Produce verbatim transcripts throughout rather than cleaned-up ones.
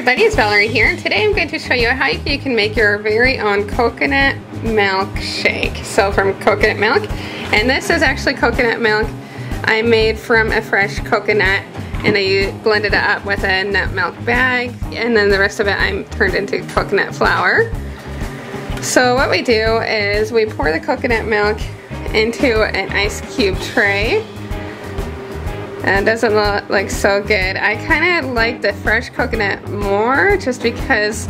everybody, it's Valerie here, and today I'm going to show you how you can make your very own coconut milk shake. So from coconut milk, and this is actually coconut milk I made from a fresh coconut, and I blended it up with a nut milk bag, and then the rest of it I turned into coconut flour. So what we do is we pour the coconut milk into an ice cube tray. And it doesn't look like so good. I kind of like the fresh coconut more just because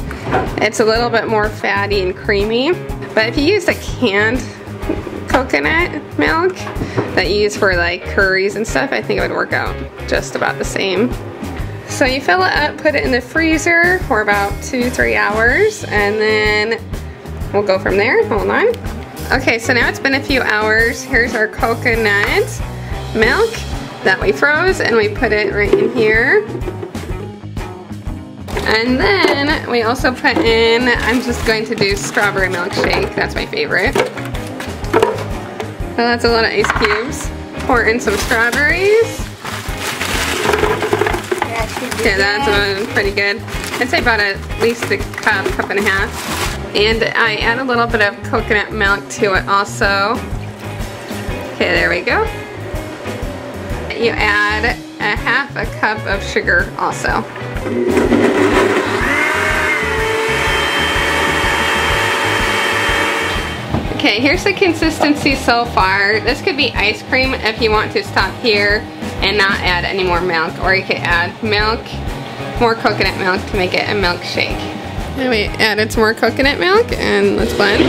it's a little bit more fatty and creamy. But if you use the canned coconut milk that you use for like curries and stuff, I think it would work out just about the same. So you fill it up, put it in the freezer for about two, three hours, and then we'll go from there. Hold on. Okay, so now it's been a few hours. Here's our coconut milk that we froze, and we put it right in here. And then we also put in, I'm just going to do strawberry milkshake, that's my favorite. So that's a lot of ice cubes. Pour in some strawberries. Okay, that's pretty good. I'd say about at least a cup, cup and a half. And I add a little bit of coconut milk to it also. Okay, there we go. You add a half a cup of sugar also. Okay, here's the consistency so far. This could be ice cream if you want to stop here and not add any more milk, or you could add milk, more coconut milk to make it a milkshake. And we added some more coconut milk, and let's blend.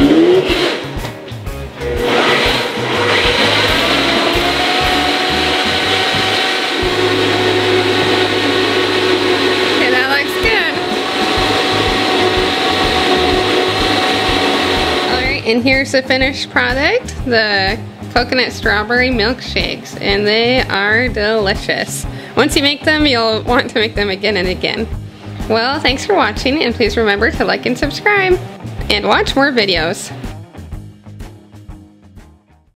And here's the finished product, the coconut strawberry milkshakes, and they are delicious. Once you make them, you'll want to make them again and again. Well, thanks for watching, and please remember to like and subscribe, and watch more videos.